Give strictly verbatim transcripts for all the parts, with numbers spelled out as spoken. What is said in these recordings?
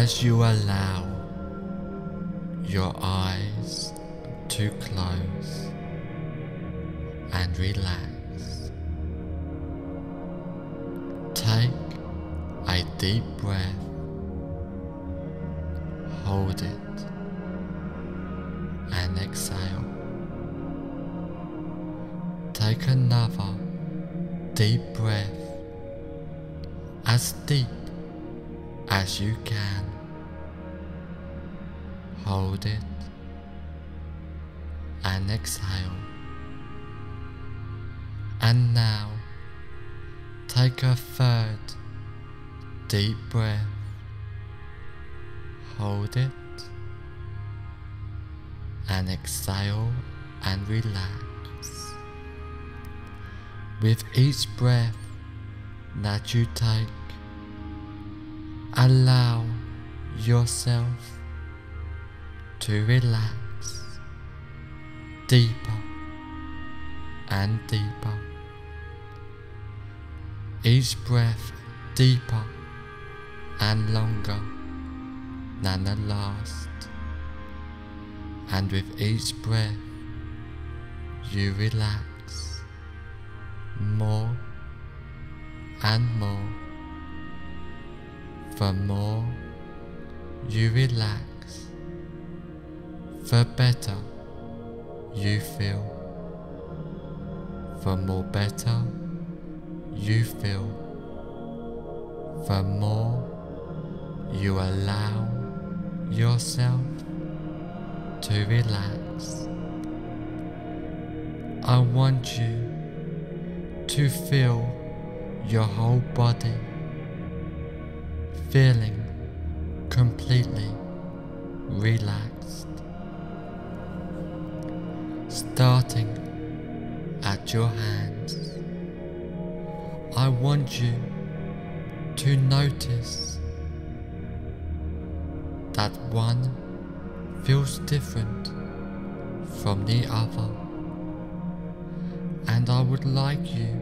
as you allow your eyes to close and relax. Take a deep breath, hold it, and exhale. Take another deep breath, as deep as you can. Hold it and exhale. And now take a third deep breath, hold it and exhale and relax. With each breath that you take, allow yourself to relax deeper and deeper. Each breath deeper and longer than the last. And with each breath, you relax more and more. The more you relax, the better you feel. The more better you feel, the more you allow yourself to relax. I want you to feel your whole body, feeling completely relaxed, starting at your hands. I want you to notice that one feels different from the other, and I would like you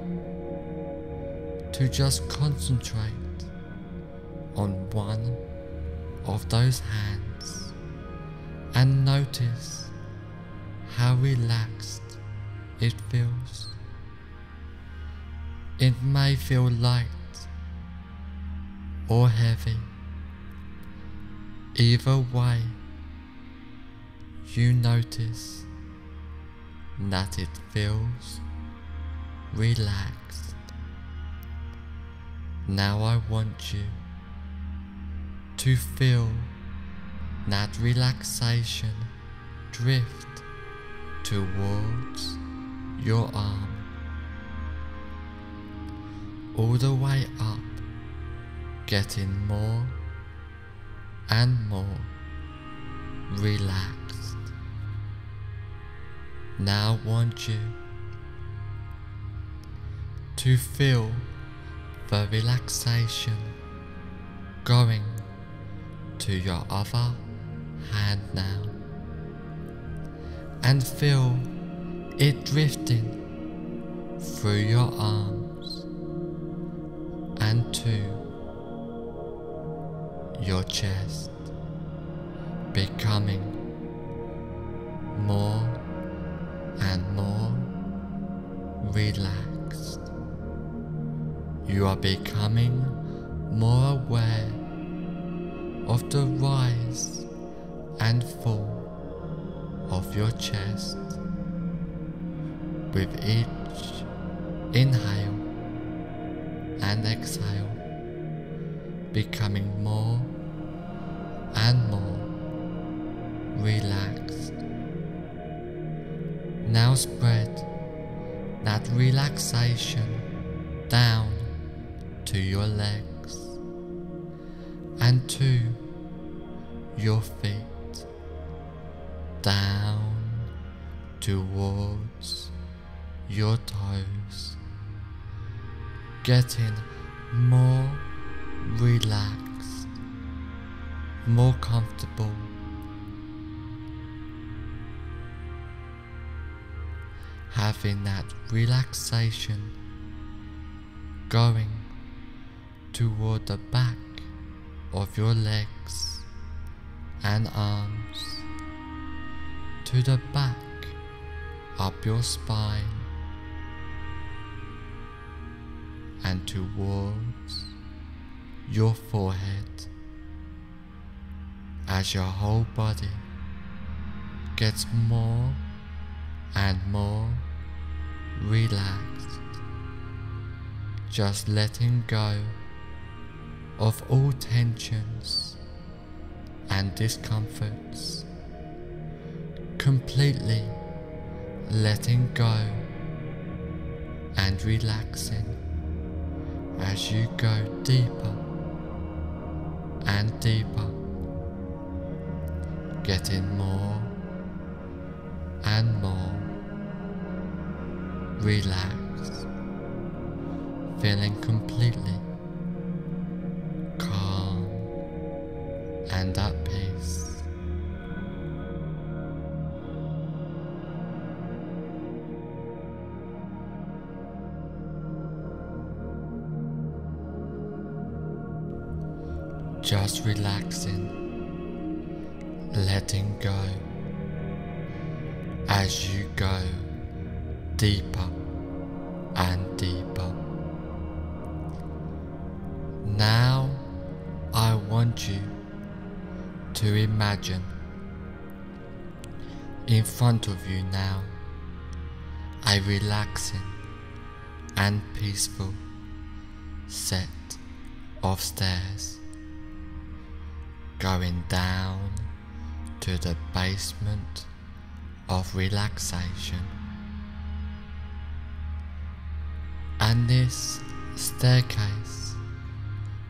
to just concentrate on one of those hands and notice how relaxed it feels. It may feel light or heavy. Either way, you notice that it feels relaxed. Now I want you to feel that relaxation drift towards your arm, all the way up, getting more and more relaxed. Now I want you to feel the relaxation going to your other hand now, and feel it drifting through your arms and to your chest, becoming more and more relaxed. You are becoming more aware of the rise and fall of your chest. With each inhale and exhale, becoming more and more relaxed. Now spread that relaxation down to your legs and to your feet, down towards your toes, getting more relaxed, more comfortable. Having that relaxation going toward the back of your legs and arms to the back, up your spine and towards your forehead as your whole body gets more and more relaxed, just letting go of all tensions and discomforts, completely letting go and relaxing as you go deeper and deeper, getting more and more relaxed, feeling completely calm and at peace. Just relaxing, letting go, as you go deeper and deeper. Now I want you to imagine in front of you now a relaxing and peaceful set of stairs going down to the basement of relaxation. And this staircase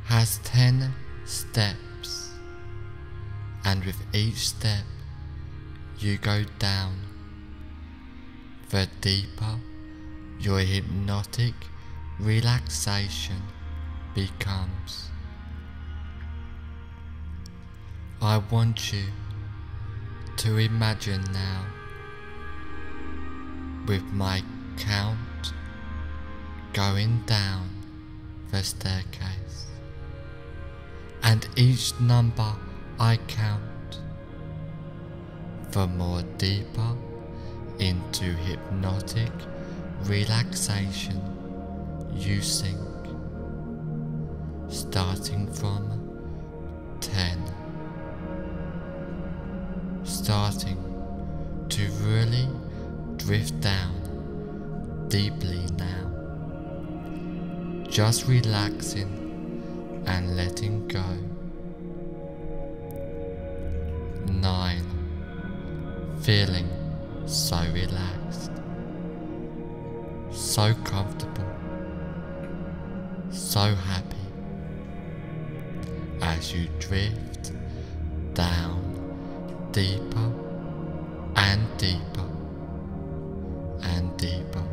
has ten steps, and with each step you go down, the deeper your hypnotic relaxation becomes. I want you to imagine now, with my count going down the staircase, and each number I count, the more deeper into hypnotic relaxation you sink, starting from ten. Starting to really drift down deeply now, just relaxing and letting go. Nine, feeling so relaxed, so comfortable, so happy as you drift down deeper and deeper and deeper.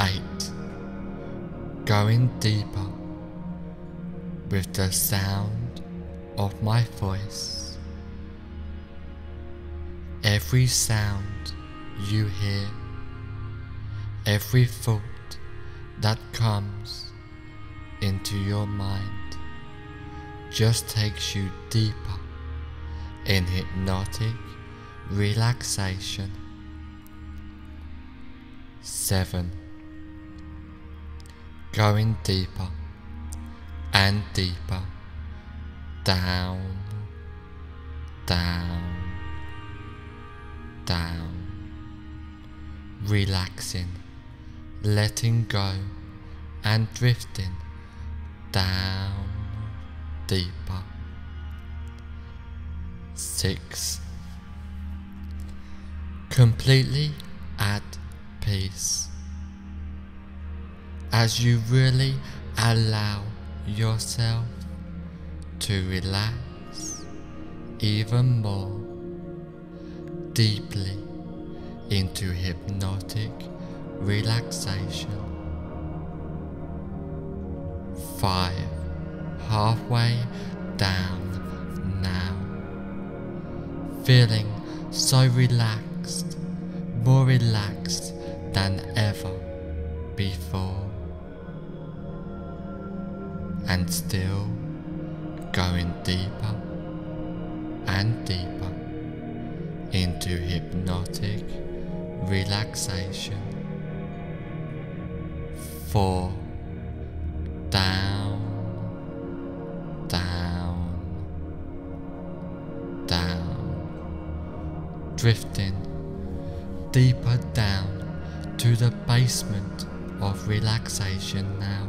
Eight, going deeper with the sound of my voice. Every sound you hear, every thought that comes into your mind, just takes you deeper in hypnotic relaxation. Seven, going deeper and deeper, down, down, down, relaxing, letting go and drifting down deeper. Six, completely at peace, as you really allow yourself to relax even more deeply into hypnotic relaxation. Five, halfway down now, feeling so relaxed, more relaxed than ever before, but still going deeper and deeper into hypnotic relaxation. Four, down, down, down, drifting deeper down to the basement of relaxation now.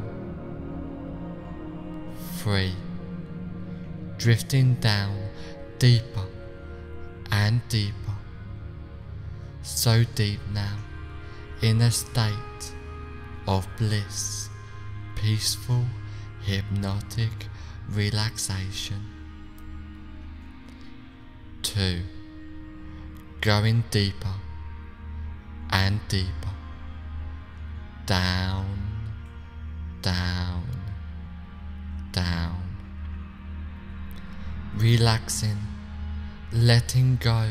Three, drifting down deeper and deeper, so deep now in a state of bliss, peaceful, hypnotic relaxation. Two, going deeper and deeper, down, down, down, relaxing, letting go,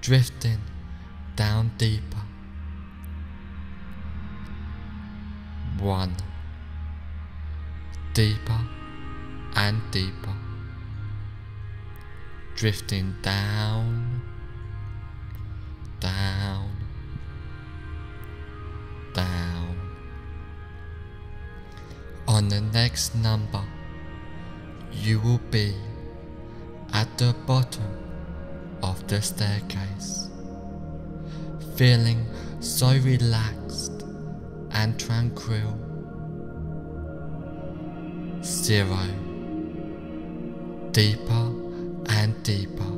drifting down deeper. One, deeper and deeper, drifting down, down, down. On the next number, you will be at the bottom of the staircase, feeling so relaxed and tranquil. Zero, deeper and deeper,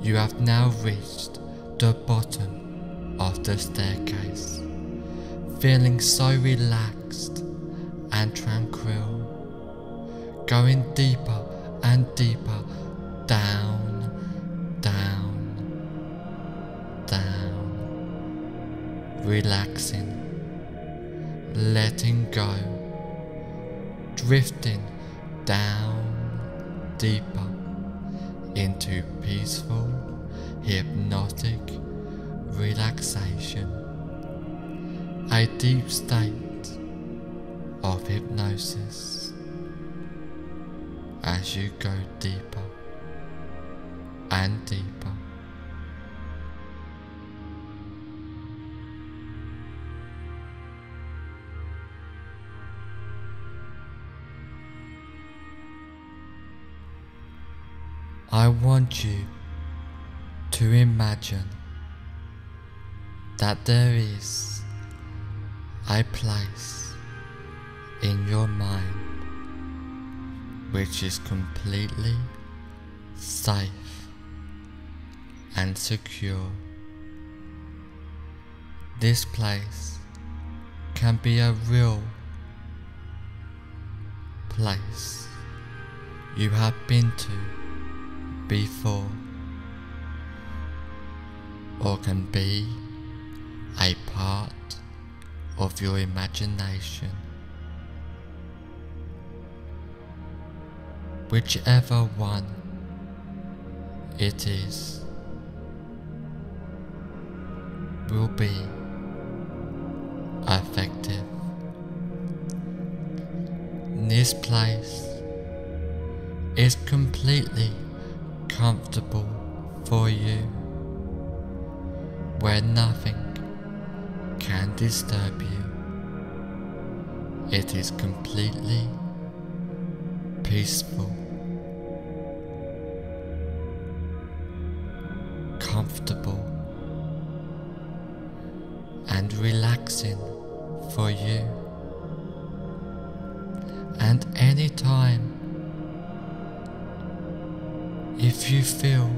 you have now reached the bottom of the staircase, feeling so relaxed and tranquil, going deeper and deeper, down, down, down, relaxing, letting go, drifting down deeper into peaceful, hypnotic relaxation, a deep state of hypnosis as you go deeper and deeper. I want you to imagine that there is a place in your mind which is completely safe and secure. This place can be a real place you have been to before, or can be a part of your imagination. Whichever one it is will be effective. This place is completely comfortable for you, where nothing can disturb you. It is completely peaceful, comfortable and relaxing for you, and any time if you feel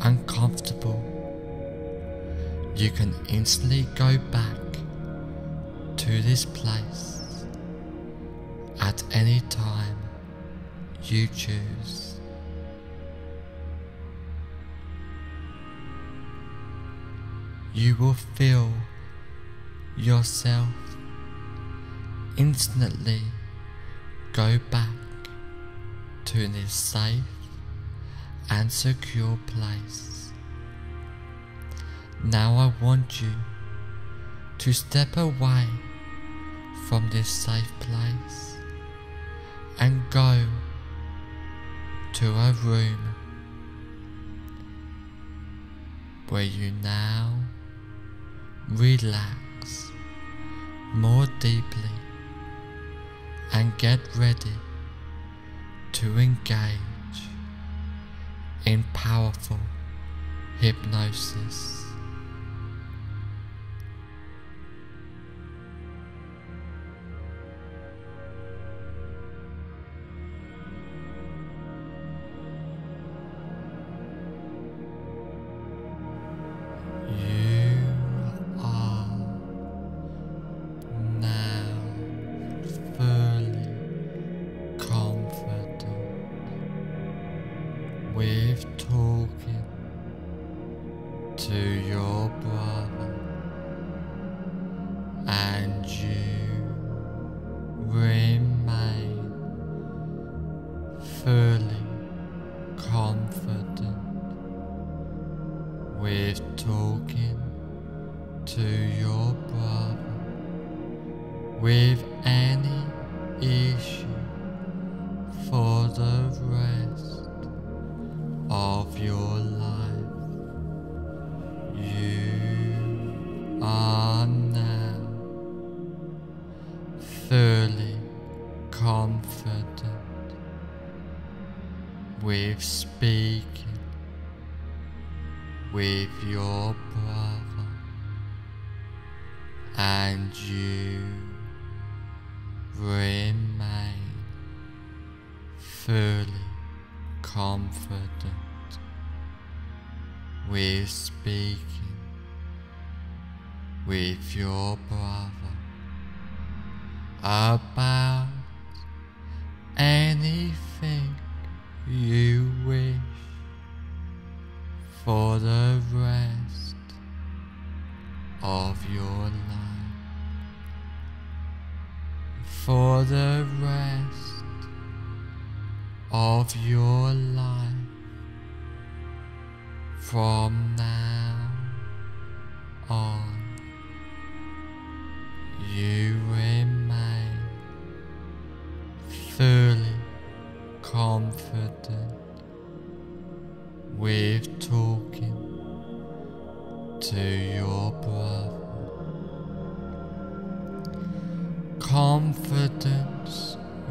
uncomfortable, you can instantly go back to this place at any time you choose. You will feel yourself instantly go back to this safe and secure place. Now I want you to step away from this safe place and go to a room where you now relax more deeply and get ready to engage in powerful hypnosis. Confidence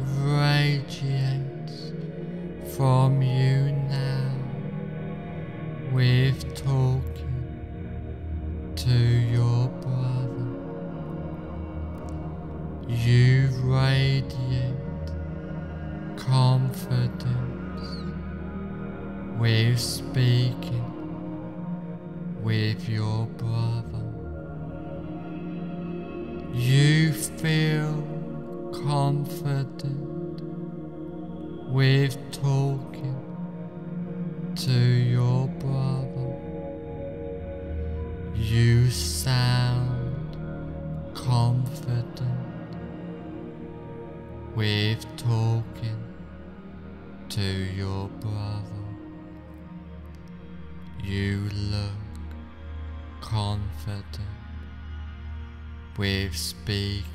radiates from you now with talking to your brother. You radiate confidence with speaking with your brother. You feel confident with talking to your brother. You sound confident with talking to your brother. You look confident with speaking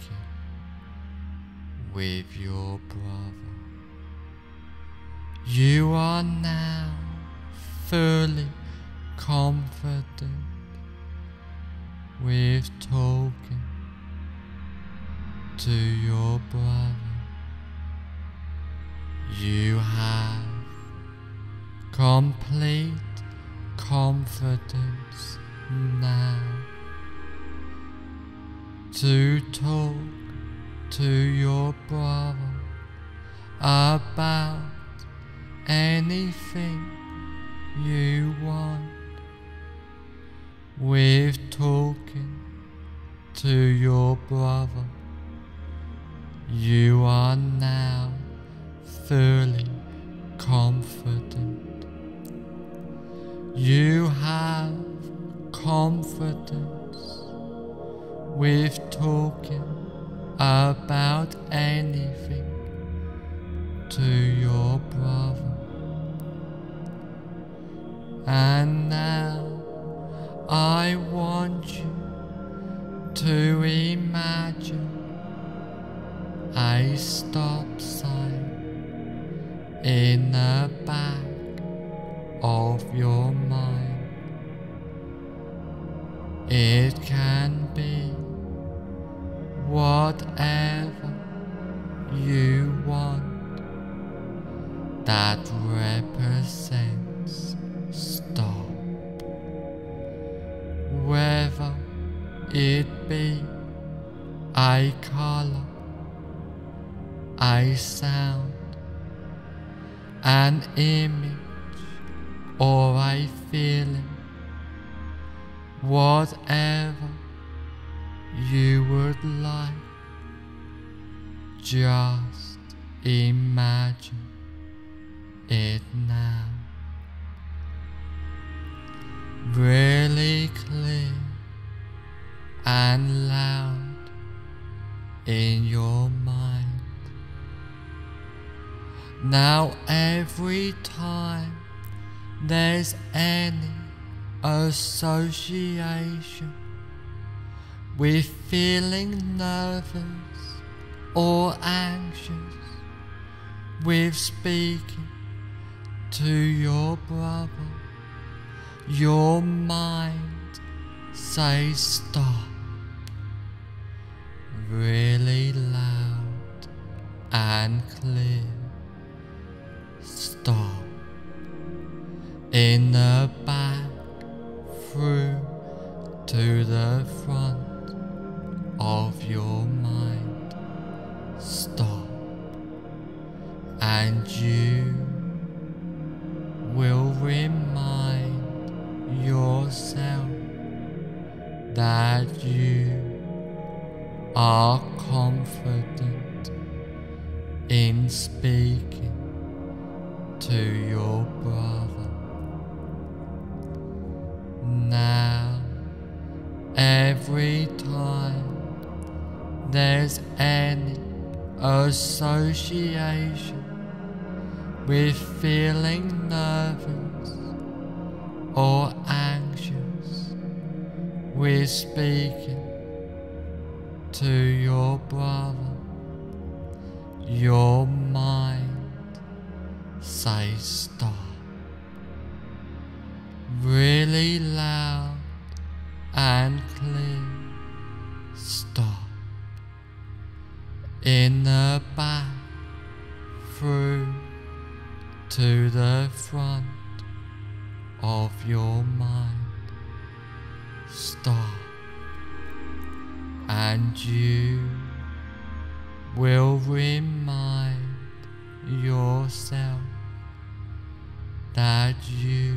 with your brother. You are now fully confident with talking to your brother. You have complete confidence now to talk to your brother about anything you want. With talking to your brother, you are now fully confident. You have confidence with talking about anything to your brother. And now I want you to imagine I stop sign in the back of your mind. It can be whatever you want that represents stop, whether it be eye color, eye sound, an image or a feeling, whatever you would like. Just imagine it now, really clear and loud in your mind. Now every time there's any association with feeling nervous or anxious, with speaking to your brother, your mind says stop, really loud and clear. Stop in the back through to the front of your mind. Stop, and you will remind yourself that you are confident in speaking to your brother. Now every time there's any association with feeling nervous or anxious, with speaking to your brother, your mind says stop, really loud and clear. Stop in the back through to the front of your mind. Stop, and you will remind yourself that you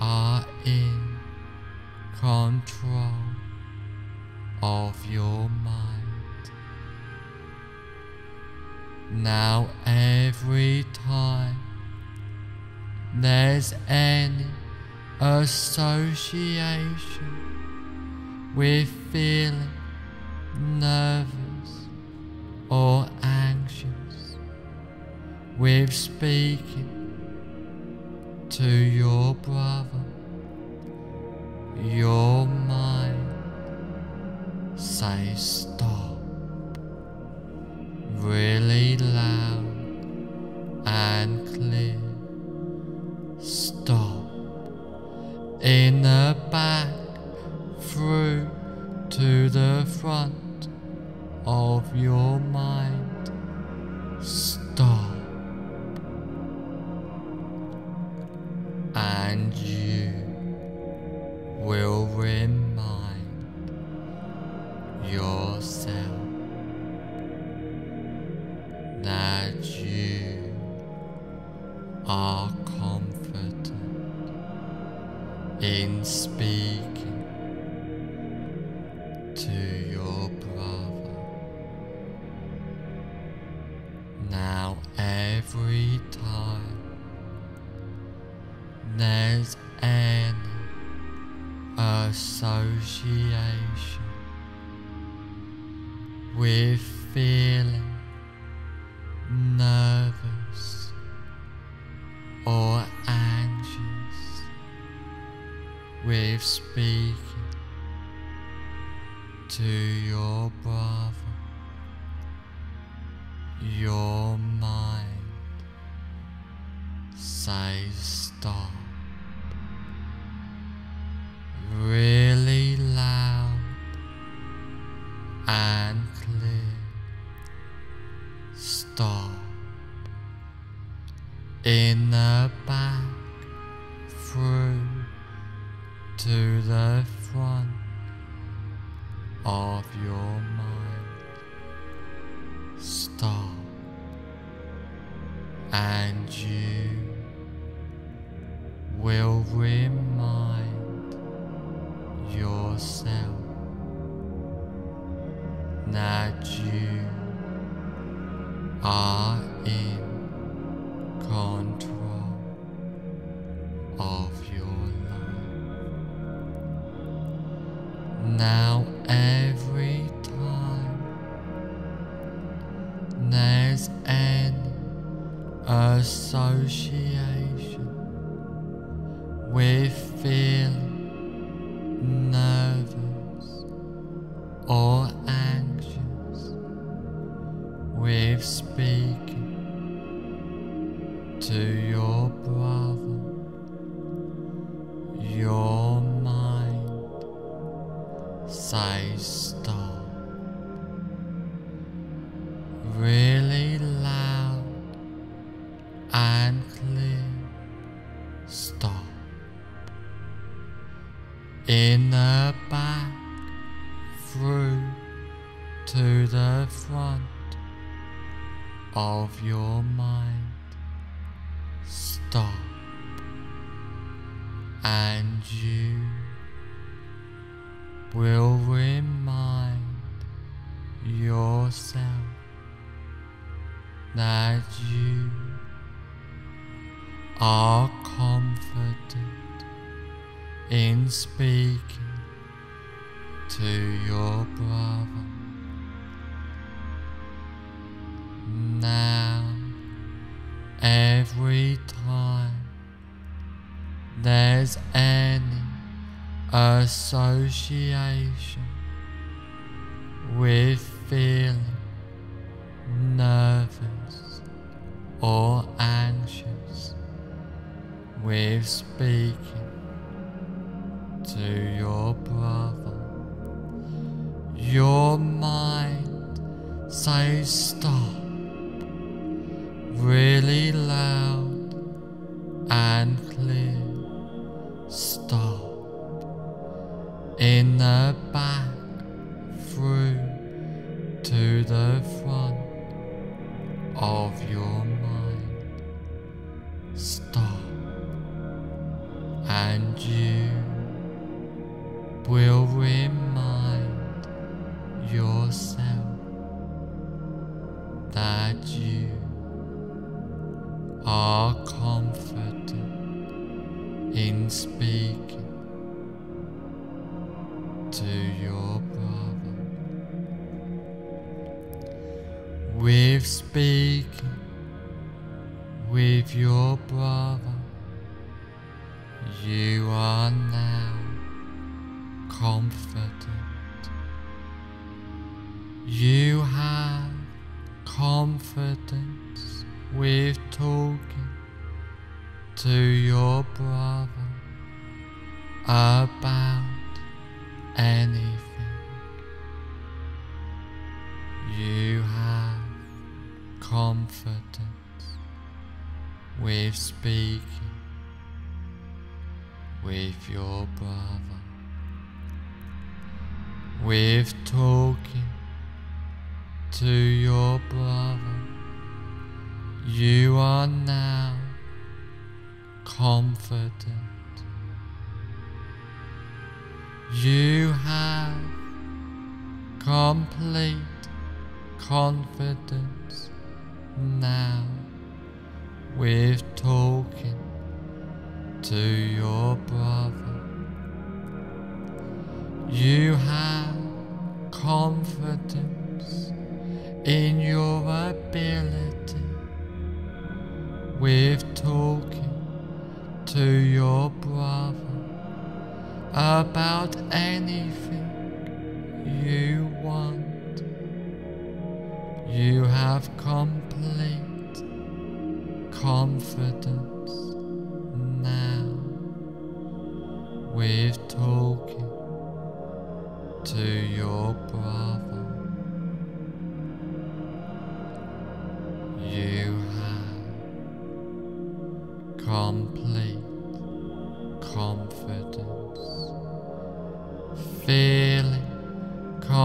are in control of your mind. Now every time there's any association with feeling nervous or anxious, with speaking to your brother, your mind says stop, really loud and clear. Stop in the back through to the front of your mind. Stop, and you will remind yourself that you are confident in speaking to your brother. Now every time there's an association with feeling nervous or anxious, with speaking to your brother, of your mind stop, and you will remind yourself that you are in control of your life. Now every time there's an association with feeling nervous or anxious with speaking to your brother, your mind says stop. Really loud and clear, stop. In the back, through to the front of your mind, stop, and you will remind yourself that you are confident in speaking to your brother. Now every time there's any association with feeling nervous or anxious with speaking to your brother, your mind says stop, really loud and clear, stop. In the back, through to the front of your mind, stop, and you will remind yourself that you are confident in speaking to your brother. With speaking with your brother, you are now confident. You have confidence with talking to your brother about anything. You have confidence with speaking with your brother, with talking to your brother. You are now confident. You have complete confidence now with talking to your brother. You have confidence in your ability with talking to your brother about anything you want. You have complete confidence now with talking to your brother. You complete confidence, feeling confident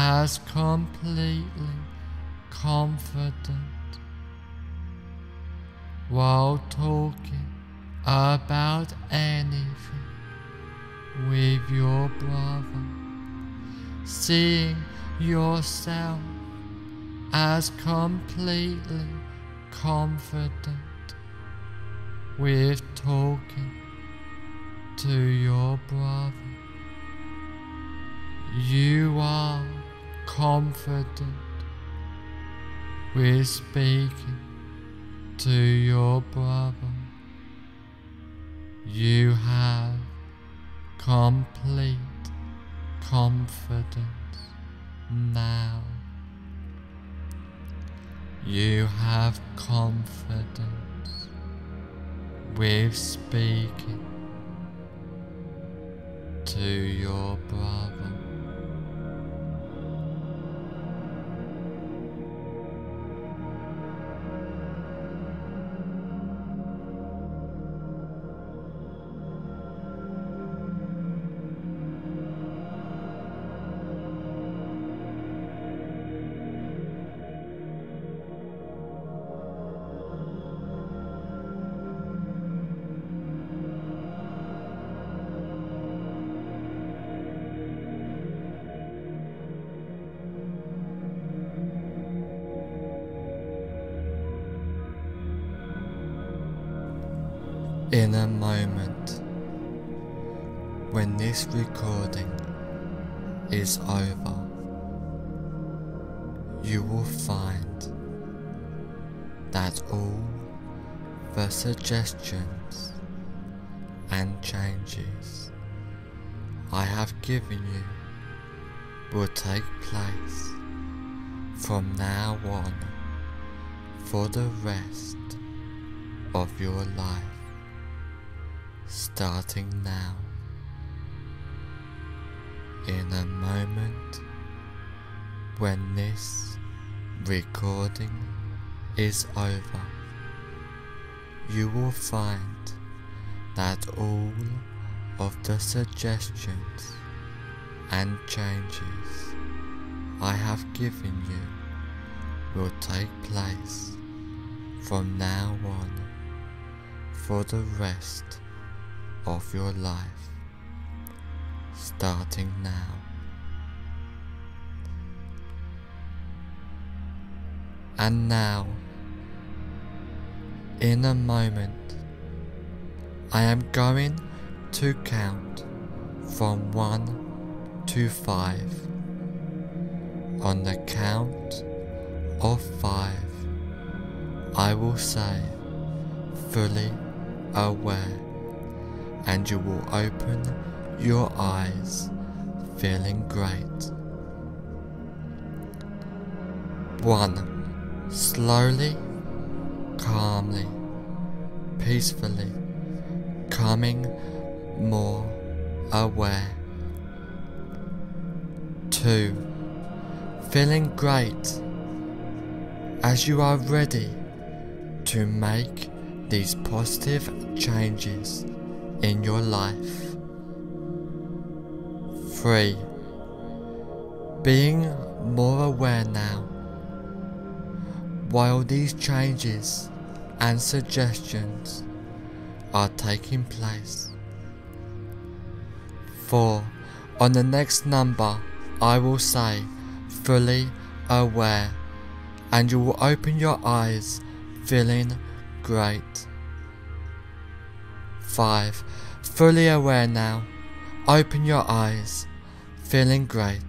as completely confident while talking about anything with your brother, seeing yourself as completely confident with talking to your brother. You are confident with speaking to your brother. You have complete confidence now. You have confidence with speaking to your brother. In a moment, when this recording is over, you will find that all the suggestions and changes I have given you will take place from now on for the rest of your life. Starting now. In a moment, when this recording is over, you will find that all of the suggestions and changes I have given you will take place from now on for the rest of your life, starting now. And now, in a moment, I am going to count from one to five. On the count of five, I will say, fully aware, and you will open your eyes feeling great. One. Slowly, calmly, peacefully, coming more aware. Two. Feeling great as you are ready to make these positive changes in your life. Three. Being more aware now, while these changes and suggestions are taking place. Four. On the next number, I will say, fully aware, and you will open your eyes feeling great. Five. Fully aware now. Open your eyes, feeling great.